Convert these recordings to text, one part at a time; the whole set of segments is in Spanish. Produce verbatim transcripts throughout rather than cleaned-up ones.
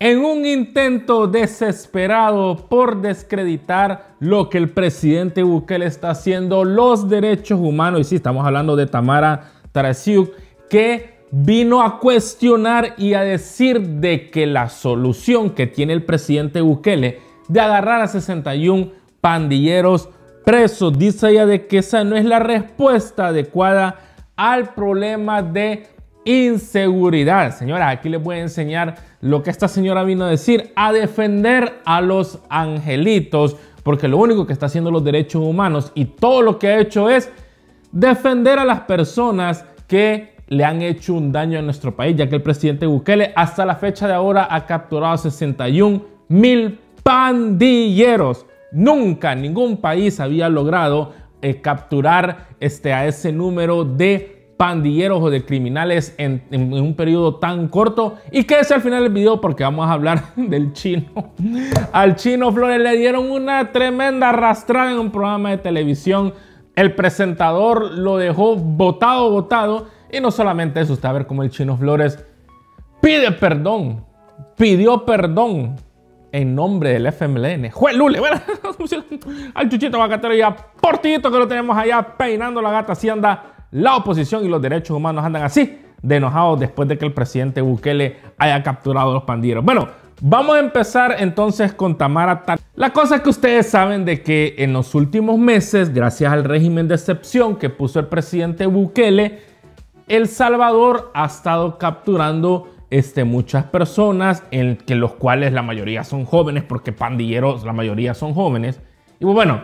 En un intento desesperado por descreditar lo que el presidente Bukele está haciendo, los derechos humanos, y sí, estamos hablando de Tamara Taraciuk, que vino a cuestionar y a decir de que la solución que tiene el presidente Bukele de agarrar a sesenta y uno pandilleros presos, dice ella de que esa no es la respuesta adecuada al problema de inseguridad. Señora, aquí les voy a enseñar lo que esta señora vino a decir, a defender a los angelitos, porque lo único que está haciendo los derechos humanos y todo lo que ha hecho es defender a las personas que le han hecho un daño a nuestro país, ya que el presidente Bukele hasta la fecha de ahora ha capturado sesenta y un mil pandilleros. Nunca ningún país había logrado eh, capturar este, a ese número de pandilleros o de criminales en, en un periodo tan corto. Y quédese al final del video porque vamos a hablar del Chino. Al Chino Flores le dieron una tremenda arrastrada en un programa de televisión. El presentador lo dejó botado, botado. Y no solamente eso, usted va a ver cómo el Chino Flores pide perdón. Pidió perdón en nombre del F M L N. ¡Juelule! Bueno, al Chuchito Bacatero y a Portillito, que lo tenemos allá peinando la gata. Así anda la oposición y los derechos humanos, andan así de enojados después de que el presidente Bukele haya capturado a los pandilleros. Bueno, vamos a empezar entonces con Tamara Taraciuk. La cosa es que ustedes saben de que en los últimos meses, gracias al régimen de excepción que puso el presidente Bukele, El Salvador ha estado capturando este, muchas personas, en que los cuales la mayoría son jóvenes, porque pandilleros la mayoría son jóvenes. Y bueno,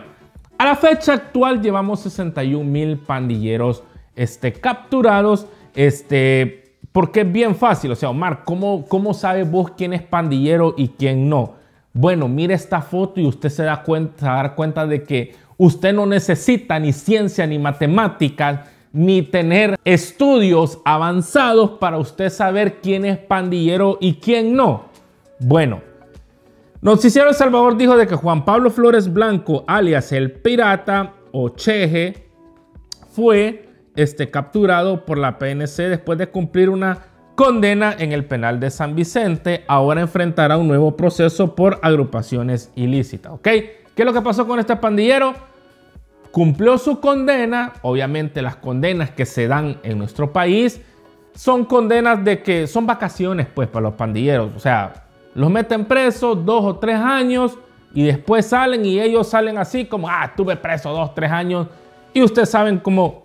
a la fecha actual llevamos sesenta y un mil pandilleros Este, capturados, este, porque es bien fácil. O sea, Omar, ¿cómo, ¿cómo sabes vos quién es pandillero y quién no? Bueno, mire esta foto y usted se da cuenta, se va a dar cuenta de que usted no necesita ni ciencia, ni matemáticas, ni tener estudios avanzados para usted saber quién es pandillero y quién no. Bueno, Noticiero El Salvador dijo de que Juan Pablo Flores Blanco, alias El Pirata o Cheje, fue Este, capturado por la P N C después de cumplir una condena en el penal de San Vicente. Ahora enfrentará un nuevo proceso por agrupaciones ilícitas. ¿Ok? ¿Qué es lo que pasó con este pandillero? Cumplió su condena. Obviamente las condenas que se dan en nuestro país son condenas de que son vacaciones, pues, para los pandilleros. O sea, los meten presos dos o tres años y después salen, y ellos salen así como, ah, estuve preso dos, tres años. Y ustedes saben cómo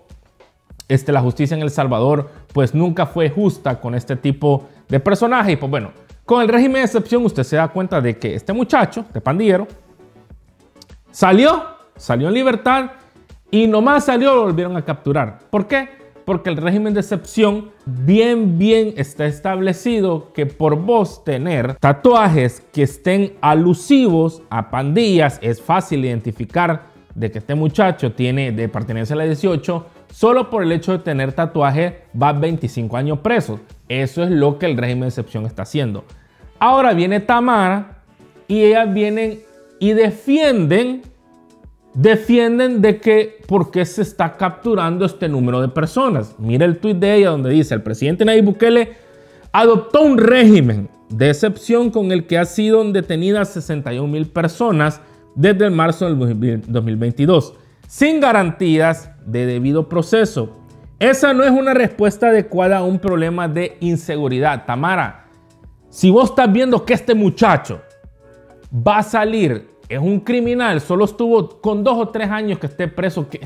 Este, la justicia en El Salvador pues nunca fue justa con este tipo de personaje. Y pues bueno, con el régimen de excepción usted se da cuenta de que este muchacho, este pandillero, salió, salió en libertad, y nomás salió lo volvieron a capturar. ¿Por qué? Porque el régimen de excepción bien, bien está establecido que por vos tener tatuajes que estén alusivos a pandillas, es fácil identificar de que este muchacho tiene de pertenencia a la dieciocho. Solo por el hecho de tener tatuaje va veinticinco años presos. Eso es lo que el régimen de excepción está haciendo. Ahora viene Tamara y ellas vienen y defienden, defienden de que por qué se está capturando este número de personas. Mira el tuit de ella donde dice: el presidente Nayib Bukele adoptó un régimen de excepción con el que ha sido detenidas sesenta y un mil personas desde el marzo del dos mil veintidós. Sin garantías de debido proceso. Esa no es una respuesta adecuada a un problema de inseguridad. Tamara, si vos estás viendo que este muchacho va a salir, es un criminal, solo estuvo con dos o tres años que esté preso, ¿qué,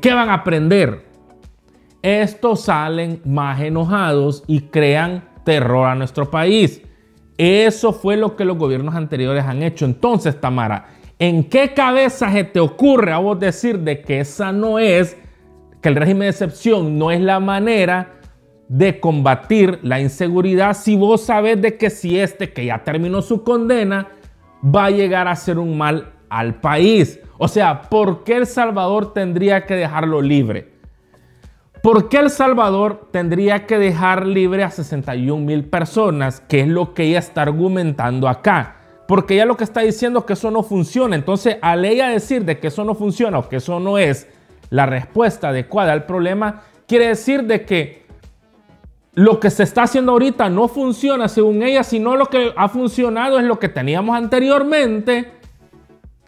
qué van a aprender? Estos salen más enojados y crean terror a nuestro país. Eso fue lo que los gobiernos anteriores han hecho. Entonces, Tamara, ¿en qué cabeza se te ocurre a vos decir de que esa no es, que el régimen de excepción no es la manera de combatir la inseguridad, si vos sabés de que si este que ya terminó su condena va a llegar a hacer un mal al país? O sea, ¿por qué El Salvador tendría que dejarlo libre? ¿Por qué El Salvador tendría que dejar libre a sesenta y un mil personas? Que es lo que ella está argumentando acá. Porque ella lo que está diciendo es que eso no funciona. Entonces, al ella decir de que eso no funciona o que eso no es la respuesta adecuada al problema, quiere decir de que lo que se está haciendo ahorita no funciona según ella, sino lo que ha funcionado es lo que teníamos anteriormente,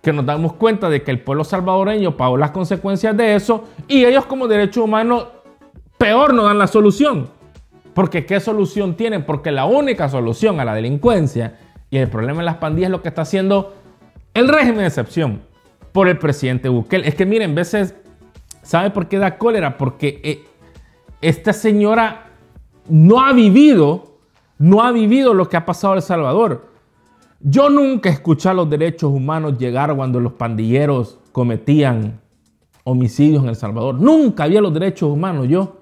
que nos damos cuenta de que el pueblo salvadoreño pagó las consecuencias de eso y ellos como derechos humanos peor no dan la solución. Porque ¿qué solución tienen? Porque la única solución a la delincuencia y el problema de las pandillas es lo que está haciendo el régimen de excepción por el presidente Bukele. Es que miren, a veces, ¿sabe por qué da cólera? Porque eh, esta señora no ha vivido, no ha vivido lo que ha pasado en El Salvador. Yo nunca escuché a los derechos humanos llegar cuando los pandilleros cometían homicidios en El Salvador. Nunca había los derechos humanos yo.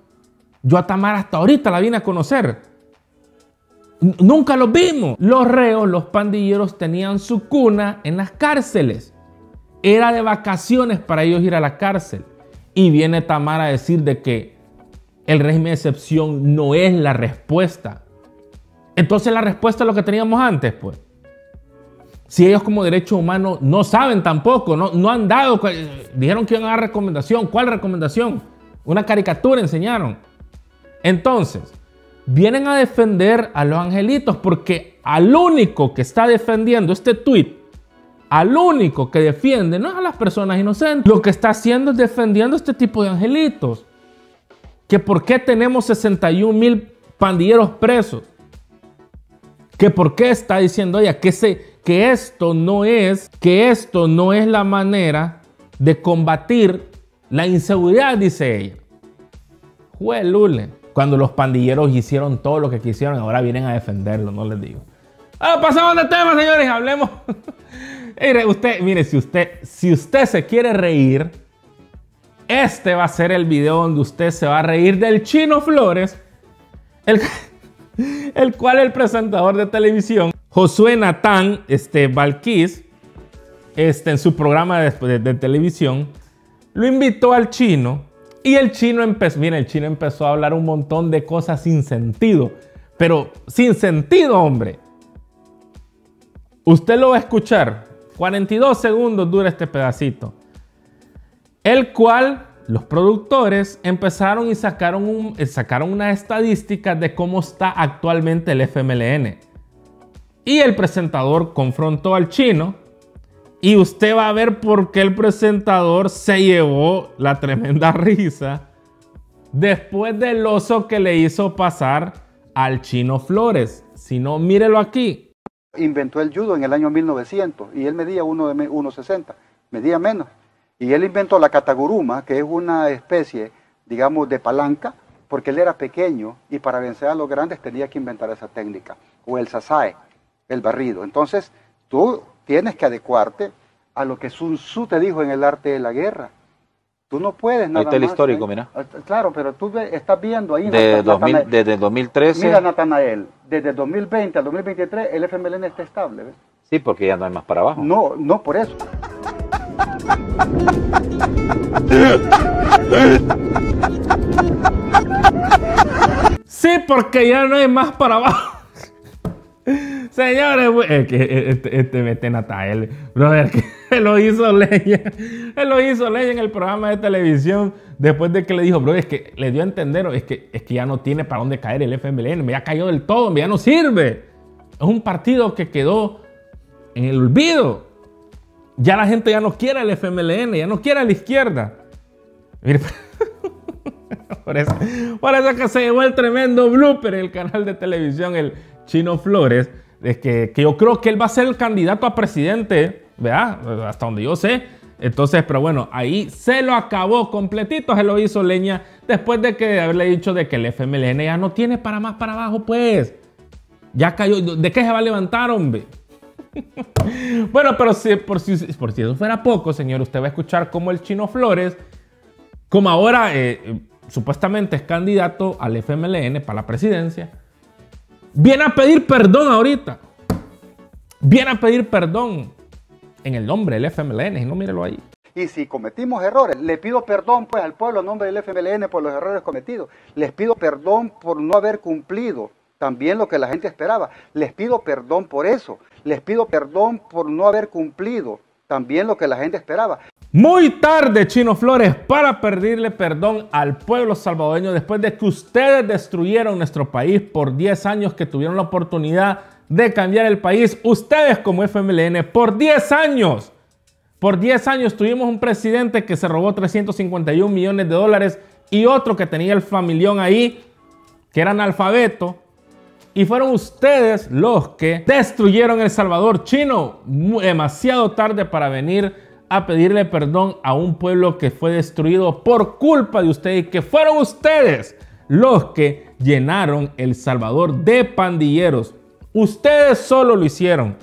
Yo a Tamara hasta ahorita la vine a conocer. N- nunca los vimos. Los reos, los pandilleros tenían su cuna en las cárceles. Era de vacaciones para ellos ir a la cárcel. Y viene Tamara a decir de que el régimen de excepción no es la respuesta. Entonces la respuesta es lo que teníamos antes, pues. Si ellos como derechos humanos no saben tampoco, no, no han dado, dijeron que iban a dar recomendación. ¿Cuál recomendación? Una caricatura enseñaron. Entonces, vienen a defender a los angelitos porque al único que está defendiendo este tuit, al único que defiende, no a las personas inocentes, lo que está haciendo es defendiendo este tipo de angelitos. Que por qué tenemos sesenta y un mil pandilleros presos. Que por qué está diciendo ella que se... Que esto, no es, que esto no es la manera de combatir la inseguridad, dice ella. Juelule. Cuando los pandilleros hicieron todo lo que quisieron, ahora vienen a defenderlo, no les digo. Ah, pasamos de tema, señores, hablemos. Mire, usted, mire, si usted, si usted se quiere reír, este va a ser el video donde usted se va a reír del Chino Flores, el, el cual el presentador de televisión Josué Natán este, Balquís, este, en su programa de, de, de televisión, lo invitó al Chino y el Chino empezó, mira, el Chino empezó a hablar un montón de cosas sin sentido, pero sin sentido, hombre. Usted lo va a escuchar, cuarenta y dos segundos dura este pedacito, el cual los productores empezaron y sacaron, un, sacaron una estadística de cómo está actualmente el F M L N. Y el presentador confrontó al Chino y usted va a ver por qué el presentador se llevó la tremenda risa después del oso que le hizo pasar al Chino Flores. Si no, mírelo aquí. Inventó el judo en el año mil novecientos y él medía uno sesenta, medía menos. Y él inventó la cataguruma, que es una especie, digamos, de palanca, porque él era pequeño y para vencer a los grandes tenía que inventar esa técnica, o el sasae, el barrido. Entonces, tú tienes que adecuarte a lo que Sun Tzu te dijo en el arte de la guerra. Tú no puedes nada más. Ahí está el histórico, mira. Claro, pero tú estás viendo ahí. Desde dos mil trece. Mira, Natanael, desde dos mil veinte al dos mil veintitrés el F M L N está estable, ¿ves? Sí, porque ya no hay más para abajo. No, no por eso. Sí, porque ya no hay más para abajo. Señores, este, este, este, este Natael, brother, que lo hizo leña, lo hizo leña en el programa de televisión después de que le dijo, bro, es que le dio a entender, es que, es que ya no tiene para dónde caer el F M L N, ya cayó del todo, ya no sirve. Es un partido que quedó en el olvido. Ya la gente ya no quiere el F M L N, ya no quiere a la izquierda. Mira, por eso, por eso que se llevó el tremendo blooper en el canal de televisión, el Chino Flores. Es que, que yo creo que él va a ser el candidato a presidente, ¿verdad? Hasta donde yo sé. Entonces, pero bueno, ahí se lo acabó completito, se lo hizo leña después de que haberle dicho de que el F M L N ya no tiene para más para abajo, pues. Ya cayó. ¿De qué se va a levantar, hombre? Bueno, pero si, por, si, por si eso fuera poco, señor, usted va a escuchar cómo el Chino Flores, como ahora eh, supuestamente es candidato al F M L N para la presidencia, viene a pedir perdón ahorita. Viene a pedir perdón en el nombre del F M L N. Y no, mírelo ahí. Y si cometimos errores, le pido perdón pues al pueblo en nombre del F M L N por los errores cometidos. Les pido perdón por no haber cumplido también lo que la gente esperaba. Les pido perdón por eso. Les pido perdón por no haber cumplido también lo que la gente esperaba. Muy tarde, Chino Flores, para pedirle perdón al pueblo salvadoreño después de que ustedes destruyeron nuestro país por diez años que tuvieron la oportunidad de cambiar el país. Ustedes como F M L N por diez años. Por diez años tuvimos un presidente que se robó trescientos cincuenta y un millones de dólares y otro que tenía el familión ahí, que era analfabeto. Y fueron ustedes los que destruyeron El Salvador. Chino, demasiado tarde para venir a pedirle perdón a un pueblo que fue destruido por culpa de ustedes, que fueron ustedes los que llenaron El Salvador de pandilleros. Ustedes solo lo hicieron.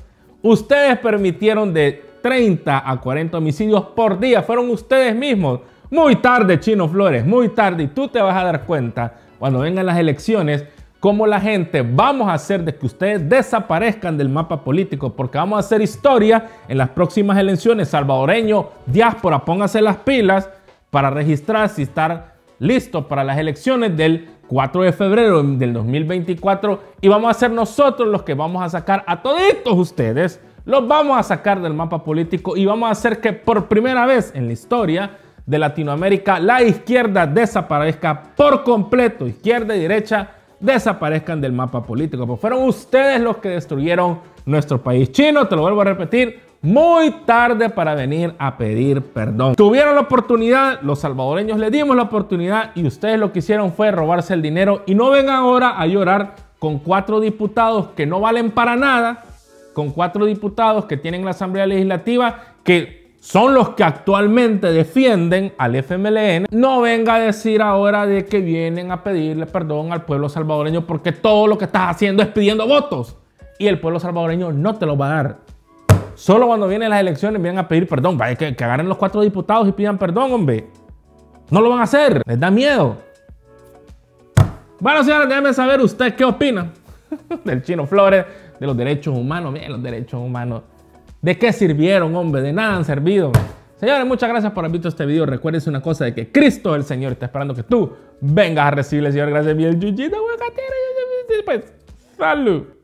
Ustedes permitieron de treinta a cuarenta homicidios por día. Fueron ustedes mismos. Muy tarde, Chino Flores, muy tarde. Y tú te vas a dar cuenta cuando vengan las elecciones cómo la gente vamos a hacer de que ustedes desaparezcan del mapa político, porque vamos a hacer historia en las próximas elecciones. Salvadoreño, diáspora, póngase las pilas para registrarse y estar listos para las elecciones del cuatro de febrero del dos mil veinticuatro. Y vamos a ser nosotros los que vamos a sacar a toditos ustedes. Los vamos a sacar del mapa político y vamos a hacer que por primera vez en la historia de Latinoamérica la izquierda desaparezca por completo. Izquierda y derecha desaparezcan del mapa político. Pues fueron ustedes los que destruyeron nuestro país. Chino, te lo vuelvo a repetir, muy tarde para venir a pedir perdón. Tuvieron la oportunidad, los salvadoreños le dimos la oportunidad y ustedes lo que hicieron fue robarse el dinero. Y no vengan ahora a llorar con cuatro diputados que no valen para nada, con cuatro diputados que tienen la Asamblea Legislativa, que son los que actualmente defienden al F M L N. No venga a decir ahora de que vienen a pedirle perdón al pueblo salvadoreño, porque todo lo que estás haciendo es pidiendo votos y el pueblo salvadoreño no te lo va a dar. Solo cuando vienen las elecciones vienen a pedir perdón. Vaya, que, que agarren los cuatro diputados y pidan perdón, hombre. No lo van a hacer, les da miedo. Bueno, señores, déjenme saber usted qué opina del Chino Flores, de los derechos humanos. Miren, los derechos humanos, ¿de qué sirvieron, hombre? De nada han servido. Señores, muchas gracias por haber visto este video. Recuérdense una cosa, de que Cristo el Señor está esperando que tú vengas a recibirle, Señor. Gracias, mi el Yuyita. Pues, salud.